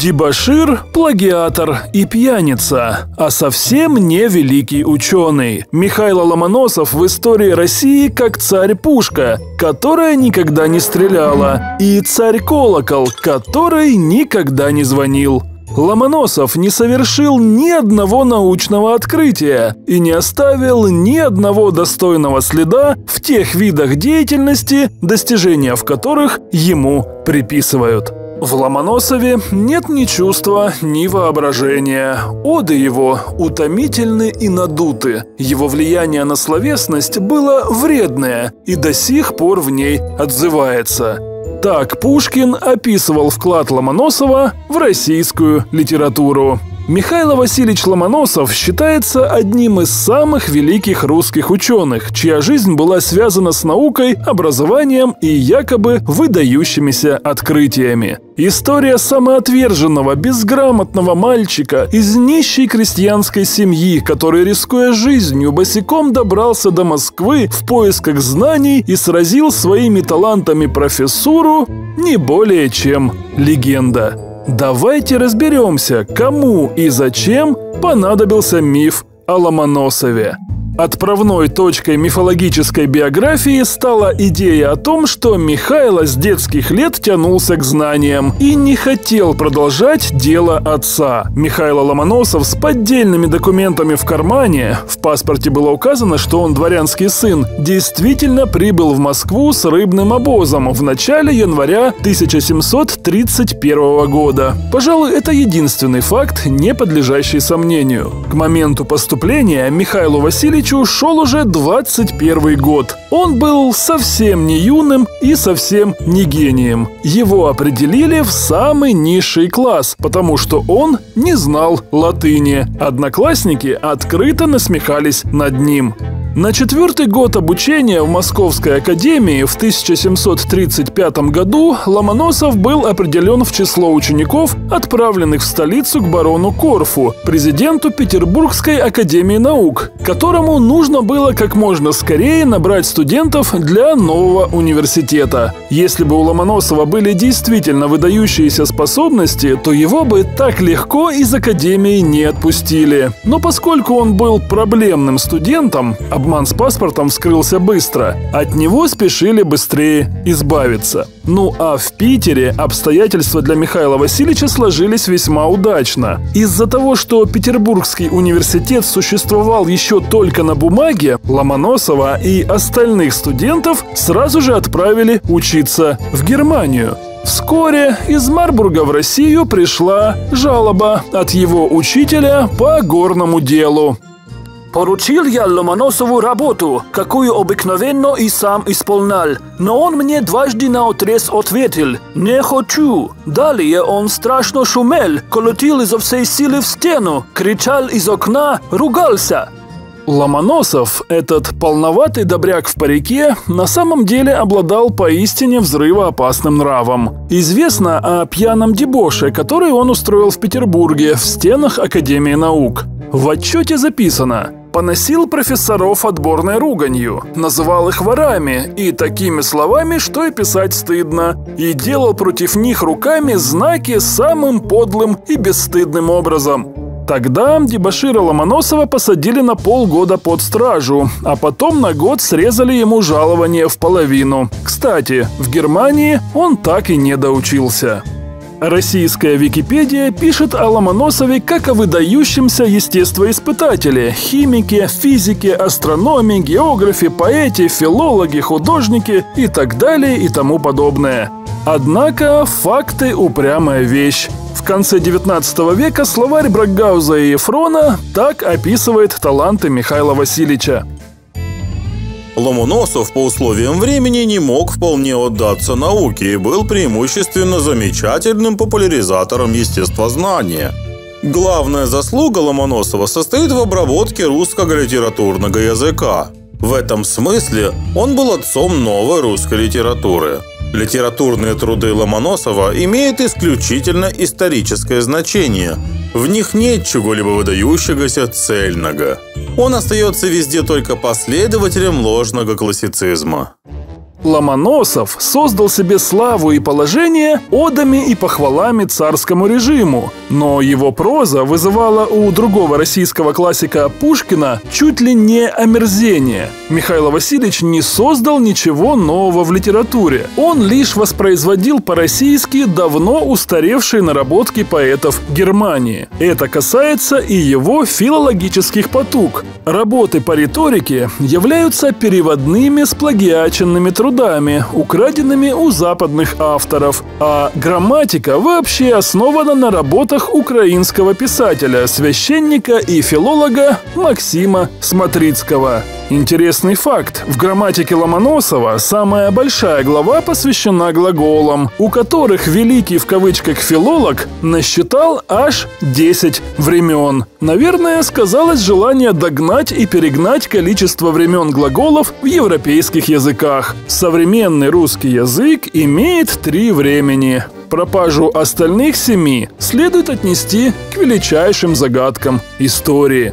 дебошир, плагиатор и пьяница, а совсем не великий ученый. Михаил Ломоносов в истории России как царь пушка, которая никогда не стреляла, и царь колокол, который никогда не звонил. Ломоносов не совершил ни одного научного открытия и не оставил ни одного достойного следа в тех видах деятельности, достижения в которых ему приписывают. В Ломоносове нет ни чувства, ни воображения. Оды его утомительны и надуты. Его влияние на словесность было вредное и до сих пор в ней отзывается. Так Пушкин описывал вклад Ломоносова в российскую литературу. Михаил Васильевич Ломоносов считается одним из самых великих русских ученых, чья жизнь была связана с наукой, образованием и якобы выдающимися открытиями. История самоотверженного, безграмотного мальчика из нищей крестьянской семьи, который, рискуя жизнью, босиком добрался до Москвы в поисках знаний и сразил своими талантами профессуру, не более чем легенда. Давайте разберемся, кому и зачем понадобился миф о Ломоносове. Отправной точкой мифологической биографии стала идея о том, что Михаил с детских лет тянулся к знаниям и не хотел продолжать дело отца. Михаил Ломоносов с поддельными документами в кармане, в паспорте было указано, что он дворянский сын, действительно прибыл в Москву с рыбным обозом в начале января 1731 года. Пожалуй, это единственный факт, не подлежащий сомнению. К моменту поступления Михаилу Васильевичу шел уже 21 год. Он был совсем не юным и совсем не гением. Его определили в самый низший класс, потому что он не знал латыни. Одноклассники открыто насмехались над ним. На четвертый год обучения в Московской академии в 1735 году Ломоносов был определен в число учеников, отправленных в столицу к барону Корфу, президенту Петербургской академии наук, которому нужно было как можно скорее набрать студентов для нового университета. Если бы у Ломоносова были действительно выдающиеся способности, то его бы так легко из академии не отпустили. Но поскольку он был проблемным студентом, обман с паспортом вскрылся быстро. От него спешили быстрее избавиться. Ну а в Питере обстоятельства для Михаила Васильевича сложились весьма удачно. Из-за того, что Петербургский университет существовал еще только на бумаге, Ломоносова и остальных студентов сразу же отправили учиться в Германию. Вскоре из Марбурга в Россию пришла жалоба от его учителя по горному делу. «Поручил я Ломоносову работу, какую обыкновенно и сам исполнял, но он мне дважды наотрез ответил: не хочу. Далее он страшно шумел, колотил изо всей силы в стену, кричал из окна, ругался». Ломоносов, этот полноватый добряк в парике, на самом деле обладал поистине взрывоопасным нравом. Известно о пьяном дебоше, который он устроил в Петербурге в стенах Академии наук. В отчете записано: поносил профессоров отборной руганью, называл их ворами и такими словами, что и писать стыдно, и делал против них руками знаки самым подлым и бесстыдным образом. Тогда дебошира Ломоносова посадили на полгода под стражу, а потом на год срезали ему жалование в половину. Кстати, в Германии он так и не доучился. Российская Википедия пишет о Ломоносове как о выдающемся естествоиспытателе, химике, физике, астрономе, географе, поэте, филологе, художнике и так далее и тому подобное. Однако факты – упрямая вещь. В конце 19 века словарь Брокгауза и Ефрона так описывает таланты Михаила Васильевича. Ломоносов по условиям времени не мог вполне отдаться науке и был преимущественно замечательным популяризатором естествознания. Главная заслуга Ломоносова состоит в обработке русского литературного языка. В этом смысле он был отцом новой русской литературы. Литературные труды Ломоносова имеют исключительно историческое значение. В них нет чего-либо выдающегося цельного. Он остается везде только последователем ложного классицизма. Ломоносов создал себе славу и положение одами и похвалами царскому режиму, но его проза вызывала у другого российского классика Пушкина чуть ли не омерзение. Михаил Васильевич не создал ничего нового в литературе, он лишь воспроизводил по-российски давно устаревшие наработки поэтов Германии. Это касается и его филологических потуг. Работы по риторике являются переводными с плагиаченными трудами, украденными у западных авторов, а грамматика вообще основана на работах украинского писателя, священника и филолога Максима Смотрицкого. Интересный факт. В грамматике Ломоносова самая большая глава посвящена глаголам, у которых великий в кавычках филолог насчитал аж 10 времен. Наверное, сказалось желание догнать и перегнать количество времен глаголов в европейских языках. Современный русский язык имеет 3 времени. Пропажу остальных 7 следует отнести к величайшим загадкам истории.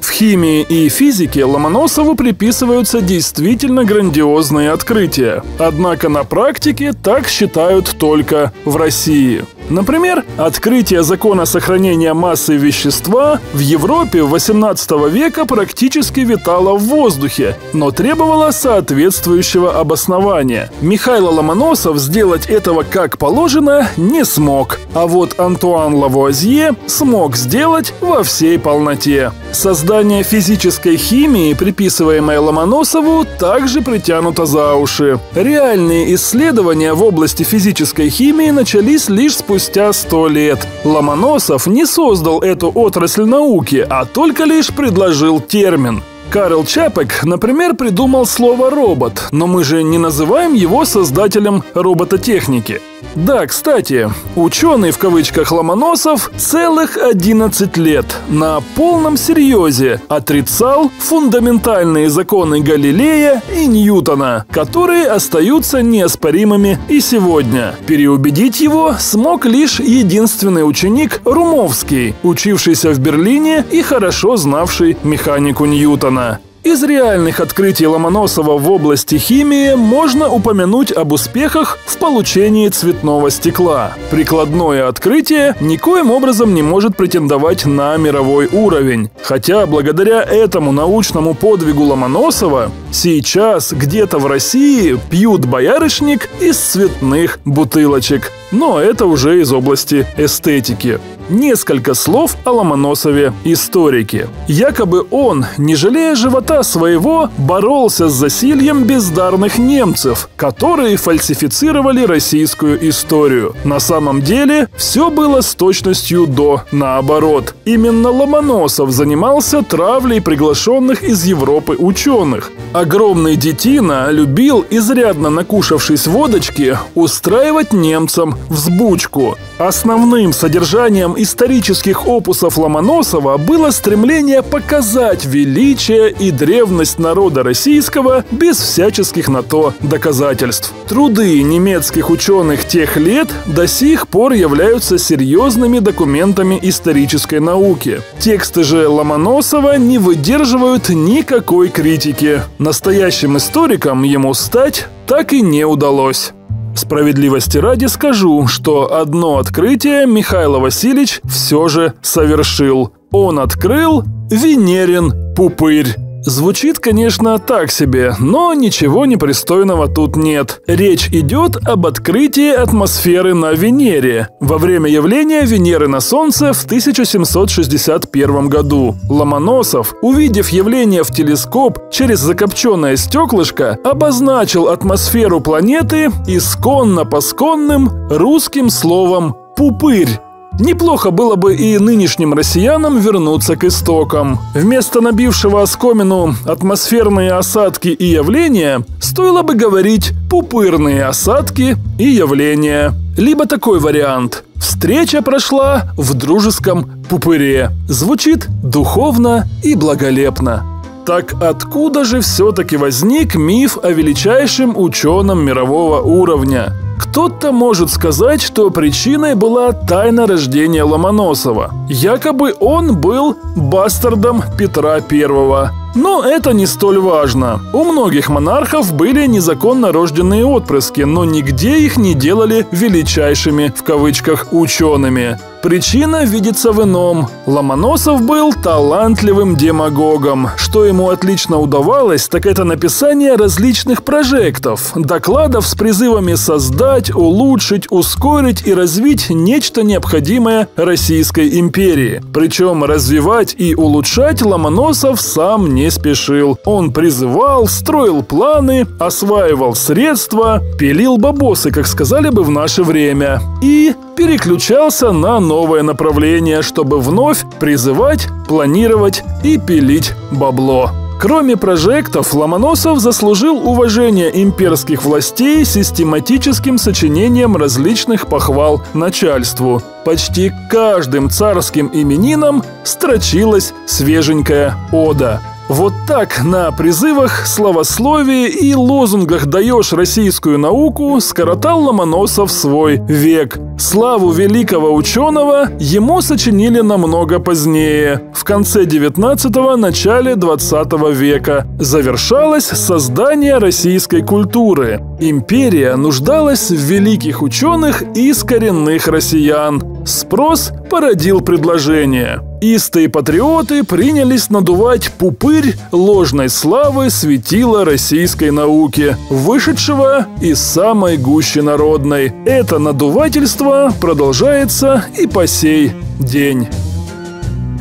В химии и физике Ломоносову приписываются действительно грандиозные открытия. Однако на практике так считают только в России. Например, открытие закона сохранения массы вещества в Европе 18 века практически витало в воздухе, но требовало соответствующего обоснования. Михаил Ломоносов сделать этого как положено не смог, а вот Антуан Лавуазье смог сделать во всей полноте. Создание физической химии, приписываемое Ломоносову, также притянуто за уши. Реальные исследования в области физической химии начались лишь спустя 100 лет. Ломоносов не создал эту отрасль науки, а только лишь предложил термин. Карл Чапек, например, придумал слово «робот», но мы же не называем его создателем робототехники. Да, кстати, ученый в кавычках Ломоносов целых 11 лет на полном серьезе отрицал фундаментальные законы Галилея и Ньютона, которые остаются неоспоримыми и сегодня. Переубедить его смог лишь единственный ученик Румовский, учившийся в Берлине и хорошо знавший механику Ньютона. Из реальных открытий Ломоносова в области химии можно упомянуть об успехах в получении цветного стекла. Прикладное открытие никоим образом не может претендовать на мировой уровень. Хотя благодаря этому научному подвигу Ломоносова сейчас где-то в России пьют боярышник из цветных бутылочек. Но это уже из области эстетики. Несколько слов о Ломоносове историки. Якобы он, не жалея живота своего, боролся с засильем бездарных немцев, которые фальсифицировали российскую историю. На самом деле все было с точностью до наоборот. Именно Ломоносов занимался травлей приглашенных из Европы ученых. Огромный детина любил, изрядно накушавшись водочки, устраивать немцам взбучку. Основным содержанием исторических опусов Ломоносова было стремление показать величие и древность народа российского без всяческих на то доказательств. Труды немецких ученых тех лет до сих пор являются серьезными документами исторической науки. Тексты же Ломоносова не выдерживают никакой критики. Настоящим историком ему стать так и не удалось. Справедливости ради скажу, что одно открытие Михаил Васильевич все же совершил. Он открыл Венерин пупырь. Звучит, конечно, так себе, но ничего непристойного тут нет. Речь идет об открытии атмосферы на Венере во время явления Венеры на Солнце в 1761 году. Ломоносов, увидев явление в телескоп через закопченное стеклышко, обозначил атмосферу планеты исконно-посконным русским словом «пупырь». Неплохо было бы и нынешним россиянам вернуться к истокам. Вместо набившего оскомину атмосферные осадки и явления, стоило бы говорить пупырные осадки и явления. Либо такой вариант. Встреча прошла в дружеском пупыре. Звучит духовно и благолепно. Так откуда же все-таки возник миф о величайшем ученом мирового уровня? Кто-то может сказать, что причиной была тайна рождения Ломоносова. Якобы он был бастардом Петра I. Но это не столь важно. У многих монархов были незаконно рожденные отпрыски, но нигде их не делали «величайшими» в кавычках учеными. Причина видится в ином. Ломоносов был талантливым демагогом. Что ему отлично удавалось, так это написание различных прожектов, докладов с призывами создать, улучшить, ускорить и развить нечто необходимое Российской империи. Причем развивать и улучшать Ломоносов сам не спешил. Он призывал, строил планы, осваивал средства, пилил бабосы, как сказали бы в наше время, и переключался на новое направление, чтобы вновь призывать, планировать и пилить бабло. Кроме прожектов, Ломоносов заслужил уважение имперских властей систематическим сочинением различных похвал начальству. Почти каждым царским именинам строчилась свеженькая ода. Вот так на призывах, словословии и лозунгах «даешь российскую науку» скоротал Ломоносов свой век. Славу великого ученого ему сочинили намного позднее, в конце 19-го, начале 20 века. Завершалось создание российской культуры. Империя нуждалась в великих ученых из коренных россиян. Спрос породил предложение. Истые патриоты принялись надувать пупырь ложной славы светила российской науки, вышедшего из самой гущи народной. Это надувательство продолжается и по сей день.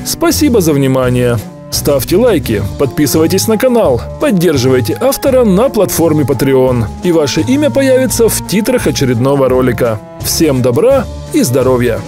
Спасибо за внимание. Ставьте лайки, подписывайтесь на канал, поддерживайте автора на платформе Patreon, и ваше имя появится в титрах очередного ролика. Всем добра и здоровья!